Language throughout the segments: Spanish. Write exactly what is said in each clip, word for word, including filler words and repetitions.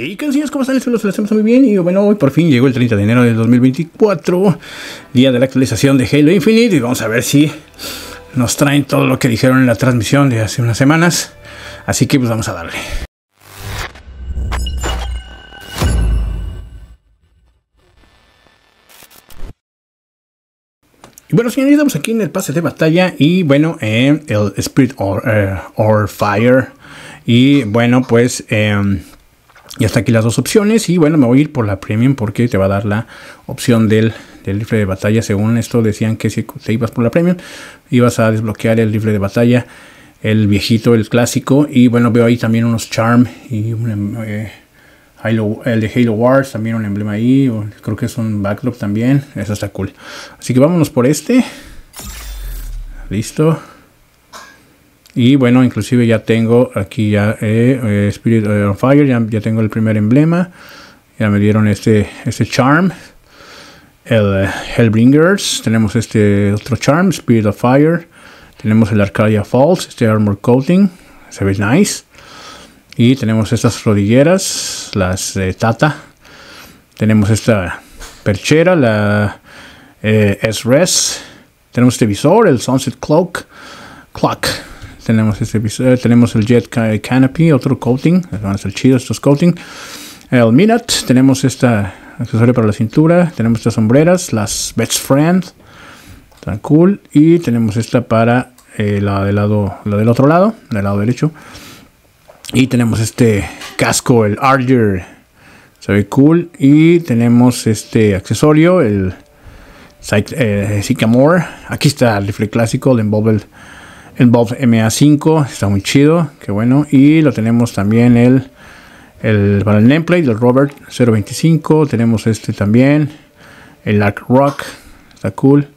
Y que decías, ¿cómo están? Les hacemos muy bien. Y bueno, hoy por fin llegó el treinta de enero del dos mil veinticuatro, día de la actualización de Halo Infinite. Y vamos a ver si nos traen todo lo que dijeron en la transmisión de hace unas semanas. Así que pues vamos a darle. Y bueno, señores, estamos aquí en el pase de batalla. Y bueno, eh, el Spirit of eh, Fire. Y bueno, pues... Eh, ya está aquí las dos opciones y bueno, me voy a ir por la Premium porque te va a dar la opción del, del rifle de batalla. Según esto decían que si te ibas por la Premium ibas a desbloquear el rifle de batalla, el viejito, el clásico. Y bueno, veo ahí también unos Charm y un, eh, Halo, el de Halo Wars, también un emblema ahí. Creo que es un backdrop también, eso está cool. Así que vámonos por este. Listo. Y bueno, inclusive ya tengo aquí ya eh, eh, Spirit of Fire, ya, ya tengo el primer emblema. Ya me dieron este, este Charm, el uh, Hellbringers, tenemos este otro Charm, Spirit of Fire. Tenemos el Arcadia Falls, este Armor Coating, se ve nice. Y tenemos estas rodilleras, las eh, Tata. Tenemos esta perchera, la eh, S-Res. Tenemos este visor, el Sunset Cloak, Clock. Tenemos, este, eh, tenemos el Jet Canopy, otro coating, van a ser chidos estos coating. El Minat, tenemos esta accesorio para la cintura, tenemos estas sombreras, las Best Friends, tan cool. Y tenemos esta para eh, la, del lado, la del otro lado, del lado derecho. Y tenemos este casco, el Arger, se ve cool. Y tenemos este accesorio, el Sycamore. Aquí está el rifle clásico, el Embowled. El Bob M A cinco está muy chido, qué bueno. Y lo tenemos también el, el para el nameplate del Robert cero veinticinco. Tenemos este también, el Arc Rock, está cool.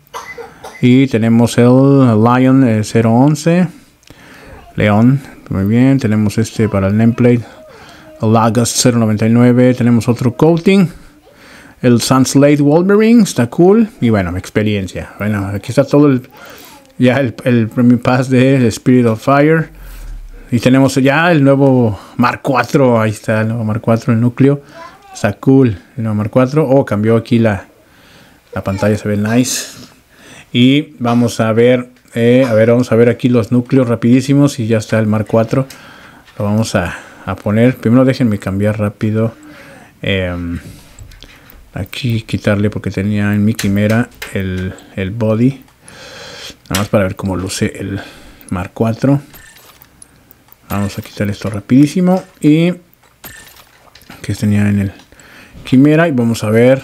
Y tenemos el Lion cero once, León, muy bien. Tenemos este para el nameplate, el Lagos cero noventa y nueve. Tenemos otro coating, el Sun Slate Wolverine, está cool. Y bueno, experiencia. Bueno, aquí está todo el... Ya el, el Premium Pass de Spirit of Fire. Y tenemos ya el nuevo Mark cuatro. Ahí está el nuevo Mark cuatro, el núcleo. Está cool el nuevo Mark cuatro. Oh, cambió aquí la, la pantalla. Se ve nice. Y vamos a ver. Eh, a ver, vamos a ver aquí los núcleos rapidísimos. Y ya está el Mark cuatro. Lo vamos a, a poner. Primero déjenme cambiar rápido. Eh, aquí quitarle porque tenía en mi quimera el, el body. Nada más para ver cómo luce el Mark cuatro. Vamos a quitar esto rapidísimo. Y que tenía en el Quimera. Y vamos a ver.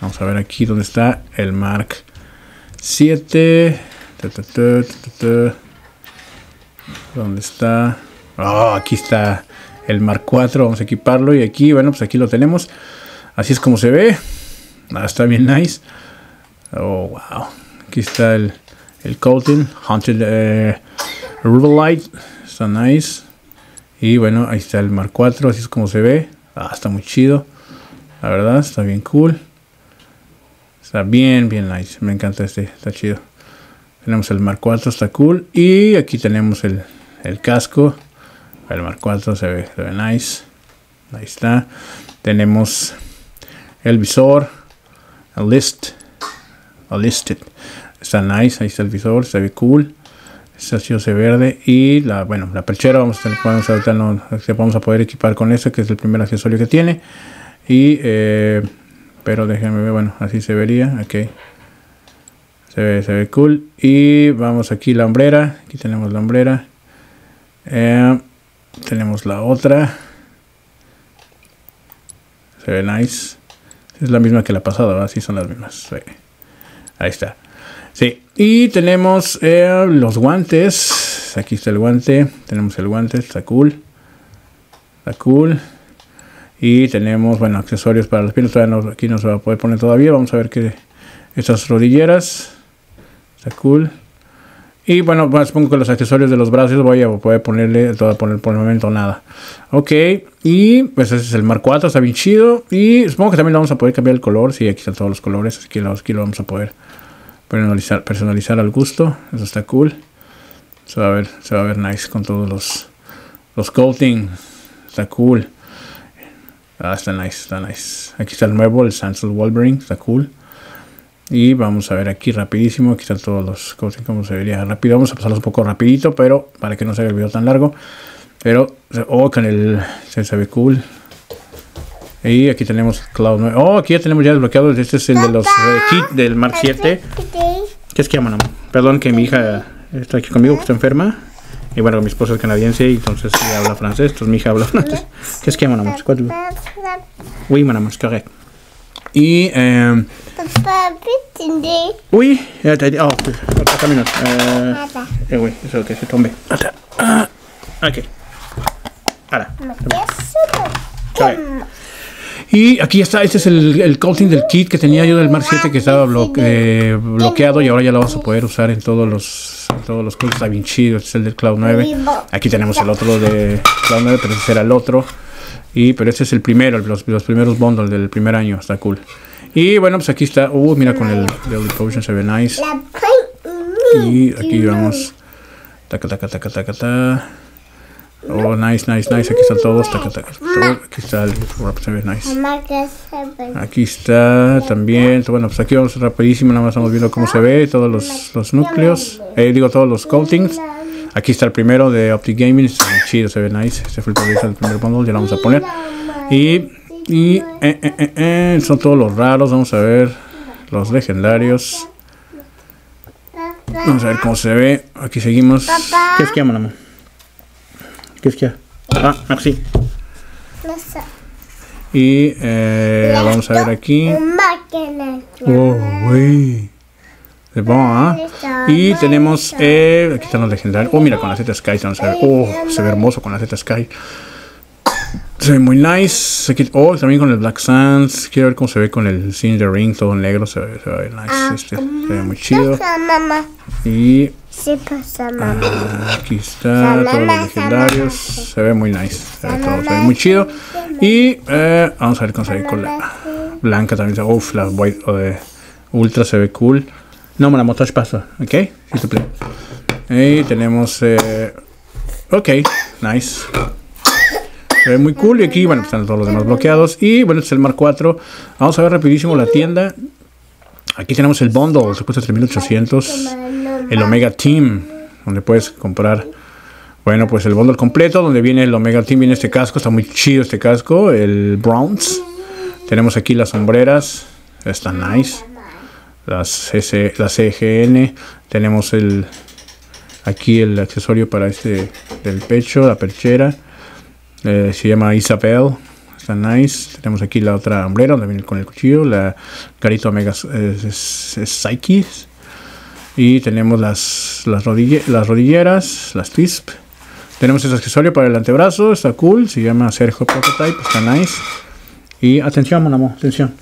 Vamos a ver aquí dónde está el Mark siete. ¿Dónde está? Oh, aquí está el Mark cuatro. Vamos a equiparlo. Y aquí, bueno, pues aquí lo tenemos. Así es como se ve. Ah, está bien nice. Oh, wow. Aquí está el... el coating, Haunted eh, Rubelite, está nice. Y bueno, ahí está el Mark cuatro, así es como se ve. Ah, está muy chido, la verdad, está bien cool. Está bien, bien nice, me encanta este, está chido. Tenemos el Mark cuatro, está cool. Y aquí tenemos el, el casco, el Mark cuatro se ve, se ve nice. Ahí está, tenemos el visor, el list, el listed. Está nice, ahí está el visor, se ve cool. Este ácido se verde. Y la, bueno, la perchera vamos a tener, vamos a, no, vamos a poder equipar con eso, que es el primer accesorio que tiene. Y eh, pero déjenme ver, bueno, así se vería. Ok. Se ve, se ve cool. Y vamos aquí la hombrera. Aquí tenemos la hombrera. Eh, tenemos la otra. Se ve nice. Es la misma que la pasada, ¿verdad? Sí, son las mismas. Sí. Ahí está. Sí, y tenemos eh, los guantes. Aquí está el guante. Tenemos el guante, está cool. Está cool. Y tenemos, bueno, accesorios para las piernas. Todavía no, aquí no se va a poder poner todavía. Vamos a ver qué. Estas rodilleras. Está cool. Y bueno, pues pongo que los accesorios de los brazos voy a poder ponerle. Todavía poner por el momento nada. Ok. Y pues ese es el Mark cuatro. Está bien chido. Y supongo que también lo vamos a poder cambiar el color. Sí, aquí están todos los colores. Así que aquí lo vamos a poder personalizar, personalizar al gusto. Eso está cool. Se va a ver, se va a ver nice con todos los los coating. Está cool. Ah, está nice, está nice. Aquí está el nuevo, el Sun Slate Wolverine, está cool. Y vamos a ver aquí rapidísimo, aquí están todos los cosas como se vería rápido. Vamos a pasarlos un poco rapidito, pero para que no se haga el video tan largo. Pero, oh, con el se ve cool. Y aquí tenemos Cloud nueve. Oh, aquí ya tenemos ya desbloqueados. Este es el de los eh, kit del Mark siete. ¿Qué es que llaman? Perdón que mi hija está aquí conmigo, que está enferma. Y bueno, mi esposa es canadiense y entonces ella habla francés. Entonces mi hija habla francés. ¿Qué es que llaman? Uy, manamos, correcto. Y, eh... uy, ya te... Oh, otra camino. Eh, uy, eso que se tombe. Ok. Ahora. Y aquí está, este es el, el coating del kit que tenía yo del Mark siete que estaba bloque, eh, bloqueado y ahora ya lo vas a poder usar en todos los en todos los cosas. Está bien chido, este es el del Cloud nueve. Aquí tenemos el otro de Cloud nueve, pero ese era el otro. Y, pero este es el primero, los, los primeros bundles del primer año, está cool. Y bueno, pues aquí está, uh, mira con el Deadly Potion se ve nice. Y aquí vamos, taca, taca, taca, taca, taca. Oh, nice, nice, nice. Aquí están todos. Taca, taca, taca. Aquí está el Robert nice. Aquí está también. Bueno, pues aquí vamos rapidísimo. Nada más estamos viendo cómo se ve. Todos los, los núcleos. Eh, digo, todos los coatings. Aquí está el primero de Optic Gaming. Está muy chido, se ve nice. Este fue el primer bundle. Ya lo vamos a poner. Y, y eh, eh, eh, eh, son todos los raros. Vamos a ver los legendarios. Vamos a ver cómo se ve. Aquí seguimos. ¿Qué es que llaman, mamá? Qu'est-ce qu'il y a? Ah, merci. Y eh, vamos a ver aquí. Oh, wey. Es bueno, ¿eh? Y tenemos. Eh, aquí están los legendarios. Oh, mira, con la Z-Sky. Oh, se ve hermoso con la Z-Sky. Se ve muy nice. Aquí, oh, también con el Black Sands. Quiero ver cómo se ve con el Cinder Ring, todo en negro. Se ve, se ve nice. Este, se ve muy chido. Y. Ah, aquí está, todos los legendarios. Se ve muy nice. Se ve, todo, se ve muy chido. Y eh, vamos a ver cómo se ve con la blanca también. Uff, la white o de ultra se ve cool. No, me la moto pasa. Ok, sí, te play. Ahí tenemos. Eh, ok, nice. Se ve muy cool. Y aquí, bueno, están todos los demás bloqueados. Y bueno, este es el Mark cuatro. Vamos a ver rapidísimo la tienda. Aquí tenemos el bundle, se cuesta tres mil ochocientos. El Omega Team, donde puedes comprar, bueno, pues el bundle completo, donde viene el Omega Team, viene este casco, está muy chido este casco, el Browns. Tenemos aquí las sombreras, están nice. Las, S, las C G N, tenemos el aquí el accesorio para este del pecho, la perchera, eh, se llama Isabel, está nice. Tenemos aquí la otra sombrera, donde viene con el cuchillo, la Garito Omega eh, es, es Psyche. Y tenemos las, las, rodille, las rodilleras, las T I S P. Tenemos este accesorio para el antebrazo, está cool. Se llama Sergio Prototype, está nice. Y atención, mon amor, atención.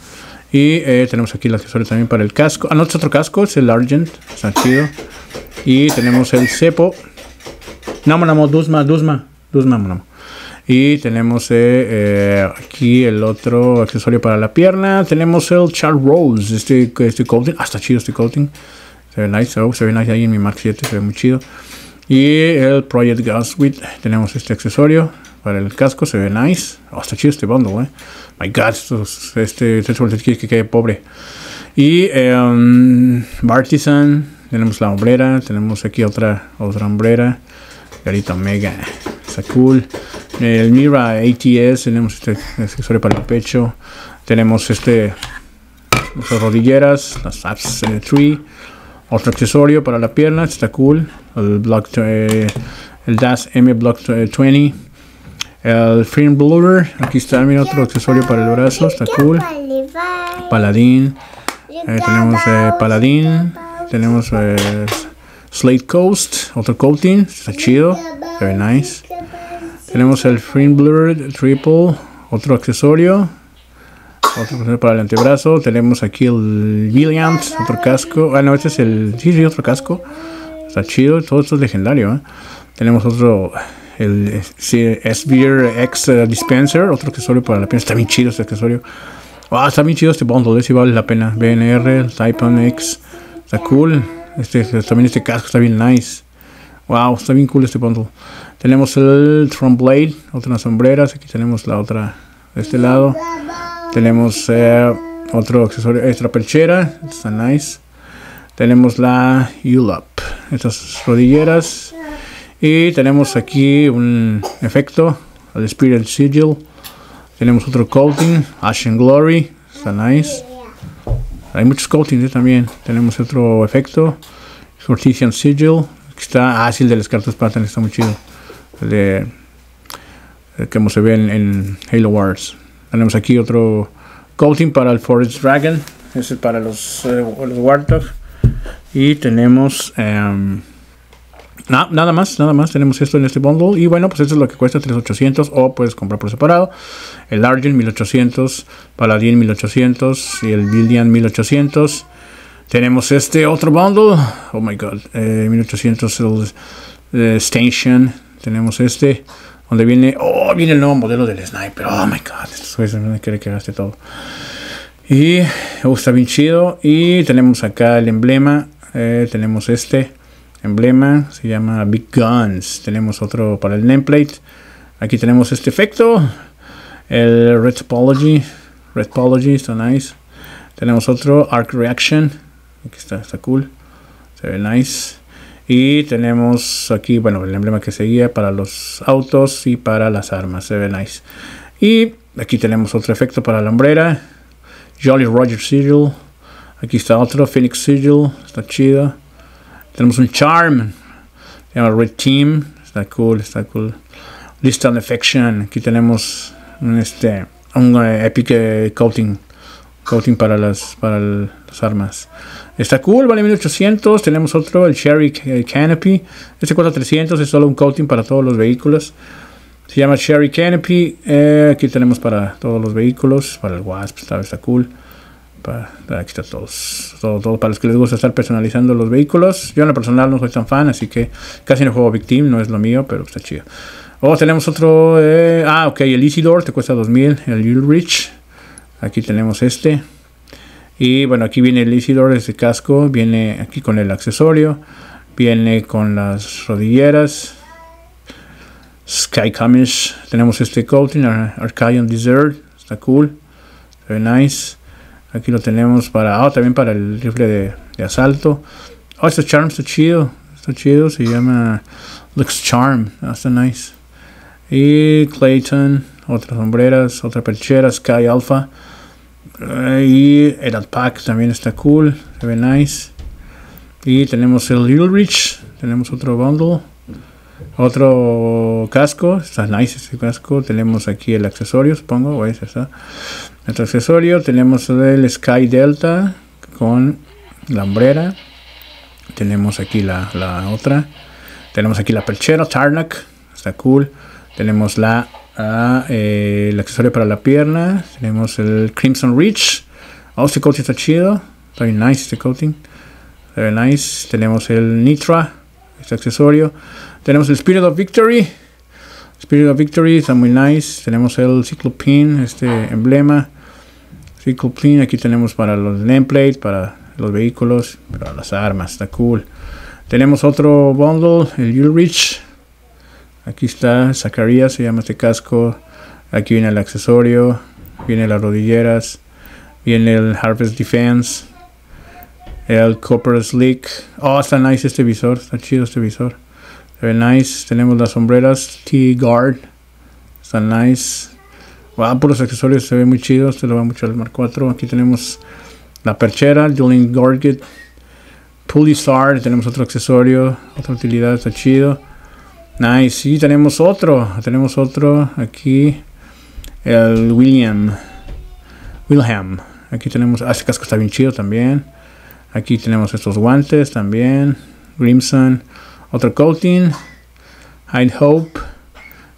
Y eh, tenemos aquí el accesorio también para el casco. Ah, no, es otro casco, es el Argent, está chido. Y tenemos el cepo. No, mon amor, Duzma, Duzma, Duzma, mon amor. Y tenemos eh, eh, aquí el otro accesorio para la pierna. Tenemos el Charles Rose, este, este coating. Ah, está chido este coating. Se ve nice, oh, se ve nice ahí en mi Mark siete, se ve muy chido. Y el Project Gaswit, tenemos este accesorio para el casco, se ve nice. Oh, está chido este bundle, eh. My God, estos, este tres por seis que quede pobre. Y um, Bartisan, tenemos la hombrera, tenemos aquí otra otra hombrera. Garito Omega, está cool. El Mira A T S, tenemos este accesorio para el pecho. Tenemos este, nuestras rodilleras, las apps en el tree. Otro accesorio para la pierna, está cool. El, block, eh, el D A S M Block veinte. El Frim Blur. Aquí está, mira, otro accesorio para el brazo, está cool. Paladín. Eh, tenemos eh, Paladín. Tenemos eh, Slate Coast. Otro coating, está chido. Se ve nice. Tenemos el Frim Blur Triple. Otro accesorio. Otro para el antebrazo. Tenemos aquí el Williams, otro casco. Ah, no, este es el... Sí, sí, otro casco. Está chido, todo esto es legendario, ¿eh? Tenemos otro... El S-Beer X Dispenser, otro accesorio para la pierna. Está bien chido este accesorio. Ah, está bien chido este bundle, si vale la pena. B N R, Typhon X. Está cool. Este, también este casco está bien nice. Wow, está bien cool este bundle. Tenemos el Tron Blade, otras sombreras. Aquí tenemos la otra... De este lado tenemos eh, otro accesorio extra perchera. Está nice. Tenemos la U L U P, estas rodilleras. Y tenemos aquí un efecto, el Spirit Sigil. Tenemos otro coating, Ashen Glory. Está nice. Hay muchos coatings también. Tenemos otro efecto, Sortician Sigil. Que está ágil, ah, sí, de las cartas Pattern. Está muy chido. El de, el que como se ve en, en Halo Wars. Tenemos aquí otro coating para el Forest Dragon. Ese es para los, eh, los Warthog. Y tenemos um, na, nada más, nada más. Tenemos esto en este bundle. Y bueno, pues esto es lo que cuesta tres mil ochocientos. O puedes comprar por separado. El Argent mil ochocientos. Paladín mil ochocientos. Y el Billian mil ochocientos. Tenemos este otro bundle. Oh my god. Eh, mil ochocientos. El, el Station. Tenemos este. Donde viene. Oh, viene el nuevo modelo del Sniper. Oh my god. Estos güeyes no quieren que gaste todo. Y oh, está bien chido. Y tenemos acá el emblema. Eh, tenemos este emblema. Se llama Big Guns. Tenemos otro para el nameplate. Aquí tenemos este efecto. El Red Topology. Red Topology. Está nice. Tenemos otro Arc Reaction. Aquí está. Está cool. Se ve nice. Y tenemos aquí, bueno, el emblema que seguía para los autos y para las armas. Se ve nice. Y aquí tenemos otro efecto para la hombrera. Jolly Roger Sigil. Aquí está otro Phoenix Sigil. Está chido. Tenemos un Charm. Se llama Red Team. Está cool, está cool. Distant Affection. Aquí tenemos un, este, un uh, Epic uh, Coating. Coating para las, para el, las armas. Está cool. Vale mil ochocientos. Tenemos otro. El Cherry uh, Canopy. Este cuesta trescientos. Es solo un coating para todos los vehículos. Se llama Cherry Canopy. Eh, aquí tenemos para todos los vehículos. Para el Wasp, está, está cool. Para, aquí está todos. Todo, todo para los que les gusta estar personalizando los vehículos. Yo en lo personal no soy tan fan, así que casi no juego Big Team. No es lo mío, pero está chido. Oh, tenemos otro. Eh, ah, ok. El EasyDore te cuesta dos mil. El Ulrich. Aquí tenemos este. Y bueno, aquí viene el EasyDore, este casco. Viene aquí con el accesorio. Viene con las rodilleras. Sky Comish. Tenemos este coating, Arcadian Desert. Está cool. Very nice. Aquí lo tenemos para. Ah, oh, también para el rifle de, de asalto. Oh, este Charm está chido. Está chido. Se llama Lux Charm. Oh, está nice. Y Clayton. Otras sombreras. Otra perchera. Sky Alpha. Uh, y el Alpac también está cool. Se ve nice. Y tenemos el Little Rich. Tenemos otro bundle. Otro casco, está nice este casco. Tenemos aquí el accesorio, supongo, o es esa. Nuestro accesorio, tenemos el Sky Delta con la hombrera. Tenemos aquí la, la otra. Tenemos aquí la perchera, Tarnak, está cool. Tenemos la uh, eh, el accesorio para la pierna. Tenemos el Crimson Reach. Oh, este coating está chido. Está bien nice este coating. Está bien nice. Tenemos el Nitra, este accesorio. Tenemos el Spirit of Victory. Spirit of Victory está muy nice. Tenemos el Cyclopin, este emblema. Cyclopin, aquí tenemos para los nameplates, para los vehículos, para las armas. Está cool. Tenemos otro bundle, el Ulrich. Aquí está, Zacarías se llama este casco. Aquí viene el accesorio. Viene las rodilleras. Viene el Harvest Defense. El Copper Slick. Oh, está nice este visor. Está chido este visor. Está nice. Tenemos las sombreras. T-Guard. Está nice. Wow, por los accesorios se ve muy chido. Este lo va mucho al Mark cuatro. Aquí tenemos la perchera. Dueling Gorget. Pulizar. Tenemos otro accesorio. Otra utilidad. Está chido. Nice. Y tenemos otro. Tenemos otro aquí. El William. Wilhelm. Aquí tenemos. Ah, este casco está bien chido también. Aquí tenemos estos guantes también. Grimson. Otro coating. Hide Hope.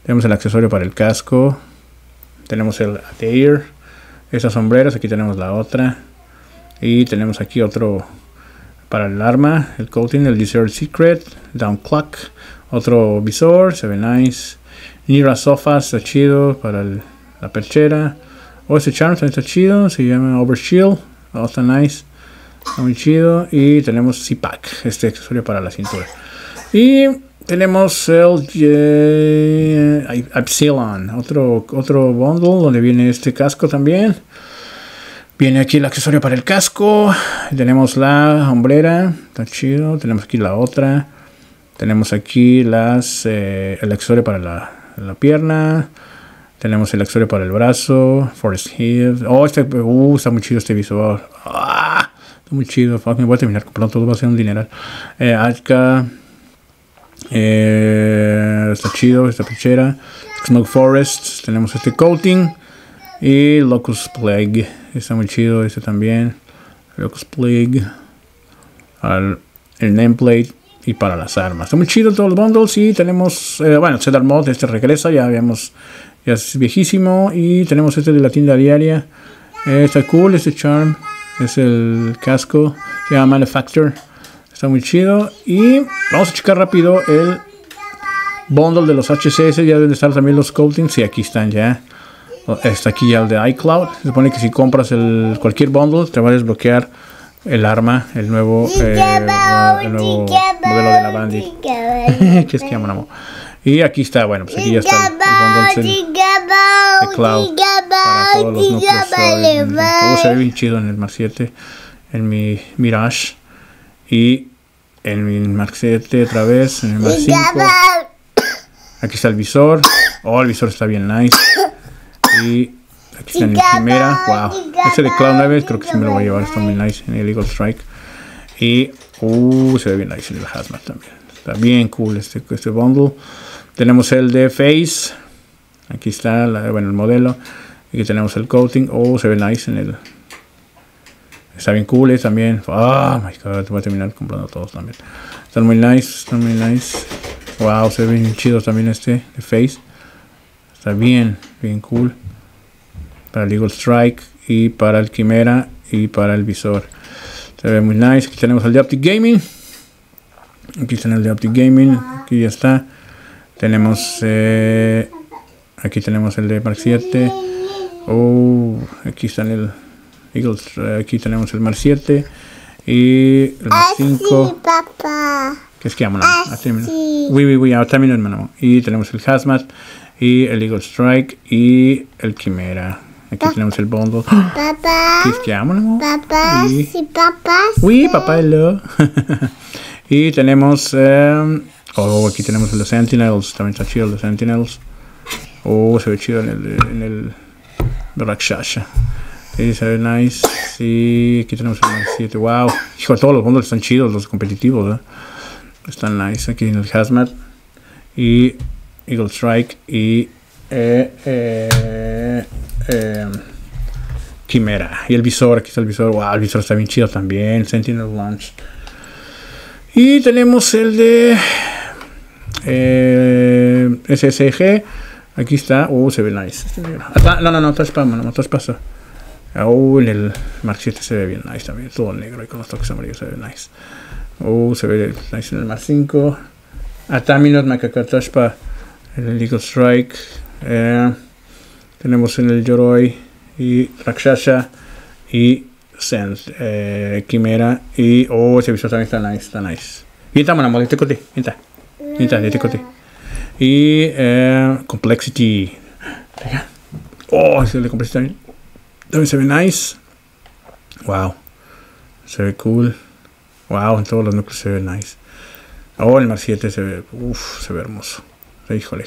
Tenemos el accesorio para el casco. Tenemos el Adair. Esas sombreras. Aquí tenemos la otra. Y tenemos aquí otro para el arma. El coating. El Desert Secret. Down Clock. Otro visor. Se ve nice. Nira Sofas. Está chido. Para el, la perchera. O oh, este charm también está chido. Se llama Overshield. Oh, está nice. Muy chido. Y tenemos Zipac, este accesorio para la cintura. Y tenemos el Epsilon, otro, otro bundle donde viene este casco también. Viene aquí el accesorio para el casco. Tenemos la hombrera, está chido. Tenemos aquí la otra. Tenemos aquí las eh, el accesorio para la, la pierna. Tenemos el accesorio para el brazo. Forest Hills. Oh, este, uh, está muy chido este visual. Ah, está muy chido. Fuck, me voy a terminar comprando todo. Va a ser un dineral. Eh, Atka. Eh, está chido esta pichera. Smoke Forest. Tenemos este coating. Y Locust Plague. Está muy chido este también. Locust Plague. Al, el nameplate. Y para las armas. Está muy chido todos los bundles. Y tenemos. Eh, bueno, Cedar Mod. Este regresa. Ya habíamos. Ya es viejísimo. Y tenemos este de la tienda diaria. Eh, está cool. Este charm. Es el casco. Se llama Manufacture. Está muy chido. Y vamos a checar rápido el bundle de los H C S. Ya deben estar también los coatings. Sí, aquí están ya. Está aquí ya el de iCloud. Se supone que si compras el cualquier bundle te va a desbloquear el arma, el nuevo, eh, el nuevo modelo de la Bandit. ¿Qué es que llaman, amor? Y aquí está, bueno, pues aquí ya está el, el bundle de Cloud para todos los núcleos. En, en, todo se ve bien chido en el Mark siete, en mi Mirage y en mi Mark siete otra vez, en el Mark cinco. Aquí está el visor. Oh, el visor está bien nice. Y aquí está en la primera. Wow, este de Cloud nueve creo que sí me lo voy a llevar. Está muy nice en el Eagle Strike. Y uh, se ve bien nice en el Hazmat también. Está bien cool este, este bundle. Tenemos el de Face. Aquí está la, bueno, el modelo. Aquí tenemos el coating. Oh, se ve nice en el. Está bien cool eh, también. Oh my god, voy a terminar comprando todos también. Están muy nice. Están muy nice. Wow, se ve bien chido también este de Face. Está bien, bien cool. Para el Eagle Strike y para el Quimera y para el visor. Se ve muy nice. Aquí tenemos el de Optic Gaming. Aquí está el de Optic Gaming. Aquí ya está. Tenemos. Eh, aquí tenemos el de Mark siete. Oh, aquí está el Eagle. Aquí tenemos el Mark siete. Y el Mark cinco. ¿Qué es que llaman? Oui, oui, oui. También, hermano. Y tenemos el Hazmat. Y el Eagle Strike. Y el Quimera. Aquí papá, tenemos el bundle. Papá. ¿Qué es que llaman? Papá. Y, sí, papá. Oui, papá, hello. Y tenemos. Um, oh, aquí tenemos el de Sentinels. También está chido el de Sentinels. Oh, se ve chido en el. En el de Rakshasha. Sí, se ve nice. Sí, aquí tenemos el siete. Wow. Hijo, todos los bundles están chidos, los competitivos. ¿eh? Están nice. Aquí en el Hazmat. Y. Eagle Strike y eh, eh, eh, Quimera. Y el visor, aquí está el visor. Wow, el visor está bien chido también. Sentinel Launch. Y tenemos el de eh, S S G. Aquí está. Oh, se ve nice. Hasta, no, no, no, touch spam, no, touch pasa. Oh, en el Mark siete se ve bien nice también. Todo negro y con los toques amarillos se ve nice. Oh, se ve nice en el Mark cinco. Ataminot Macacatashpa. El Eagle Strike. Eh, tenemos en el Yoroi y Rakshasha y Sense, eh, Quimera. Y oh, ese visor también está nice, está nice. Y está bueno, moleste cote, y está, y está, y cote. Y eh, Complexity. Oh, ese de Complexity también. También se ve nice. Wow, se ve cool. Wow, en todos los núcleos se ve nice. Oh, el Mark siete se ve, uff, se ve hermoso. Híjole,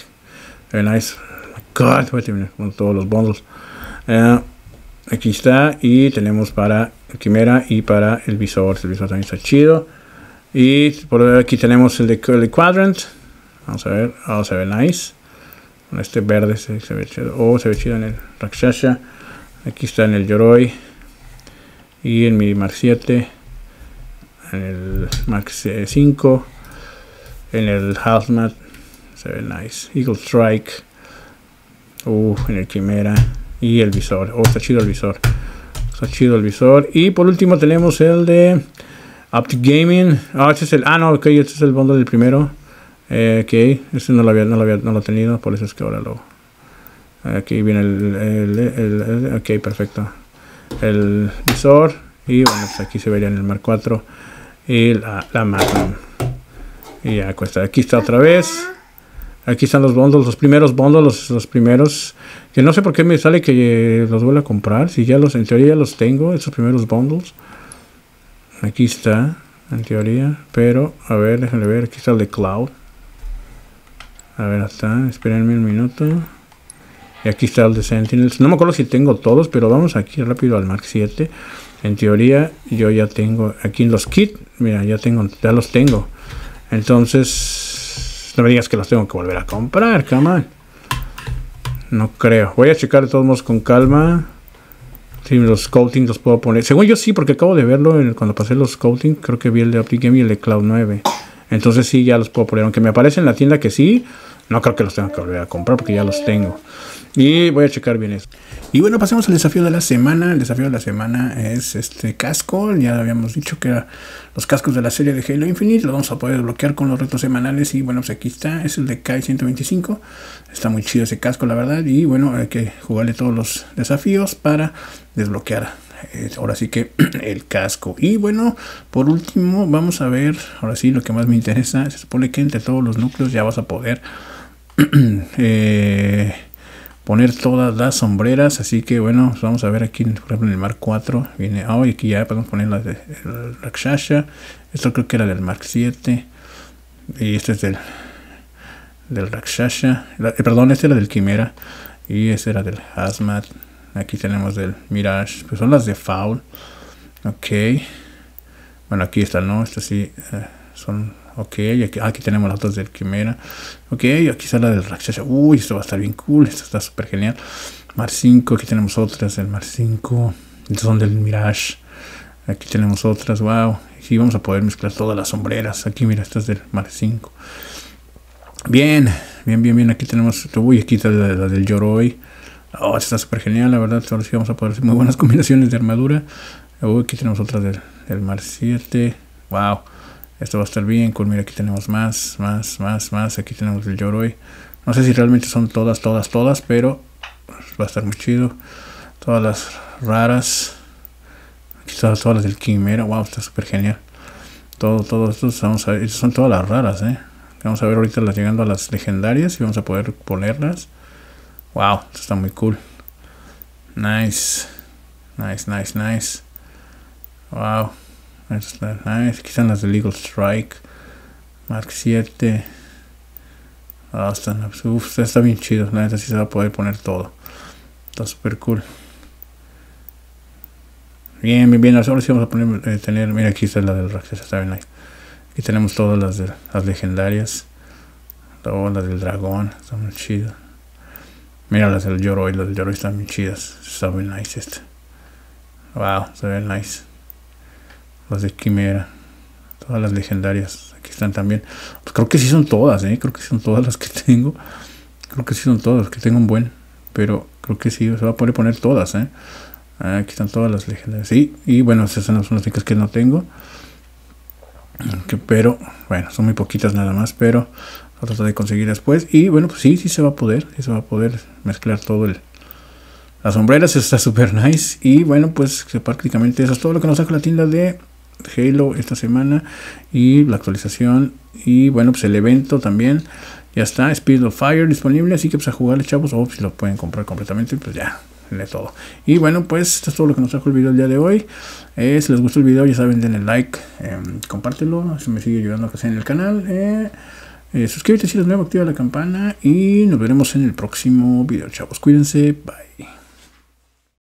very nice. Oh my god, voy a terminar con todos los bundles. Uh, aquí está. Y tenemos para el Quimera y para el visor. El visor también está chido. Y por aquí tenemos el de, el de Quadrant. Vamos a ver. Oh, se ve nice. Con este verde se, se ve chido. Oh, se ve chido en el Rakshasha. Aquí está en el Yoroi. Y en mi Mark siete. En el Mark cinco. En el Hazmat. Se ve nice. Eagle Strike. Uh, en el Quimera. Y el visor. Oh, está chido el visor. Está chido el visor. Y por último tenemos el de Optic Gaming. Ah, oh, este es el. Ah, no, ok, este es el bundle del primero. Eh, ok, este no lo había, no lo había, no lo he tenido. Por eso es que ahora lo. Aquí viene el. el, el, el ok, perfecto. El visor. Y bueno, pues aquí se vería en el Mark cuatro. Y la, la Magnum. Y ya cuesta. Aquí está otra vez. Aquí están los bundles, los primeros bundles, los, los primeros. Que no sé por qué me sale que los vuelvo a comprar. Si ya los, en teoría ya los tengo, esos primeros bundles. Aquí está, en teoría. Pero, a ver, déjenme ver. Aquí está el de Cloud. A ver, hasta, espérenme un minuto. Y aquí está el de Sentinels. No me acuerdo si tengo todos, pero vamos aquí rápido al Mark siete. En teoría, yo ya tengo aquí los kits. Mira, ya tengo, ya los tengo. Entonces, no me digas que los tengo que volver a comprar, cabrón. No creo. Voy a checar de todos modos con calma. Si los coatings los puedo poner. Según yo sí, porque acabo de verlo en, cuando pasé los coatings. Creo que vi el de Optic Gaming y el de Cloud nueve. Entonces sí, ya los puedo poner. Aunque me aparece en la tienda que sí, no creo que los tenga que volver a comprar porque ya los tengo. Y voy a checar bien eso. Y bueno, pasemos al desafío de la semana. El desafío de la semana es este casco. Ya habíamos dicho que eran los cascos de la serie de Halo Infinite. Los vamos a poder desbloquear con los retos semanales. Y bueno, pues aquí está. Es el de K ciento veinticinco. Está muy chido ese casco, la verdad. Y bueno, hay que jugarle todos los desafíos para desbloquear. Eh, ahora sí que el casco. Y bueno, por último, vamos a ver. Ahora sí, lo que más me interesa. Se supone que entre todos los núcleos ya vas a poder... eh... poner todas las sombreras, así que bueno, vamos a ver aquí, por ejemplo, en el Mark cuatro viene, oh, y aquí ya podemos poner la de el Rakshasha, esto creo que era del Mark siete, y este es del, del Rakshasha, la, eh, perdón, este era del Quimera, y este era del Hazmat, aquí tenemos del Mirage, pues son las de Foul, ok, bueno, aquí está, no, estas sí, eh, son... Ok, aquí, aquí tenemos las dos del Quimera. Ok, aquí está la del Rakshasha. Uy, esto va a estar bien cool. Esto está súper genial. Mark cinco, aquí tenemos otras del Mark cinco. Estas son del Mirage. Aquí tenemos otras, wow. Aquí vamos a poder mezclar todas las sombreras. Aquí, mira, estas del Mark cinco. Bien, bien, bien, bien. Aquí tenemos, uy, aquí está la, la del Yoroi. Oh, esta está súper genial, la verdad. Ahora sí vamos a poder hacer muy buenas combinaciones de armadura. Uy, aquí tenemos otras del, del Mark siete. Wow. Esto va a estar bien cool. Mira, aquí tenemos más, más, más, más. Aquí tenemos el Yoroi. No sé si realmente son todas, todas, todas, pero va a estar muy chido. Todas las raras. Aquí están todas las del Quimera. Wow, está súper genial. Todo, todo, estos vamos a ver. Estas son todas las raras, eh. Vamos a ver ahorita las llegando a las legendarias y vamos a poder ponerlas. Wow, esto está muy cool. Nice. Nice, nice, nice. Wow. Nice. Aquí están las del Eagle Strike Mark siete. Oh, están, uf, está bien chido. La neta sí se va a poder poner todo. Está super cool. Bien, bien, bien. Ahora sí vamos a poner, eh, tener. Mira, aquí está la del Rakshasha, está bien nice. Aquí tenemos todas las, de, las legendarias. Oh, las del dragón. Está muy chido. Mira las del Yoroi. Las del Yoroi están bien chidas. Está bien nice esta. Wow, está bien nice. Las de Quimera, todas las legendarias, aquí están también. Pues creo que sí son todas, ¿eh? Creo que son todas las que tengo. Creo que sí son todas, que tengo un buen. Pero creo que sí, se va a poder poner todas, ¿eh? Aquí están todas las legendarias. Sí, y bueno, esas son las únicas que no tengo. Que, pero, bueno, son muy poquitas nada más, pero voy a tratar de conseguir después. Y bueno, pues sí, sí se va a poder, sí se va a poder mezclar todo el... Las sombreras, está súper nice. Y bueno, pues prácticamente eso es todo lo que nos saca la tienda de... Halo esta semana y la actualización y bueno pues el evento también ya está. Spirit of Fire disponible, así que pues a jugarle chavos, o si lo pueden comprar completamente pues ya de todo. Y bueno pues esto es todo lo que nos trajo el video el día de hoy. Eh, si les gustó el video ya saben, denle like, eh, compártelo, si me sigue ayudando a crecer en el canal, eh, eh, suscríbete si eres nuevo, activa la campana y nos veremos en el próximo video, chavos, cuídense, bye.